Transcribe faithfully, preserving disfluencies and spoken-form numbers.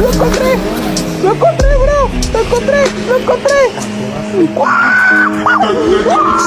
¡Lo encontré! ¡Lo encontré, bro! ¡Lo encontré! ¡Lo encontré! ¡Guau!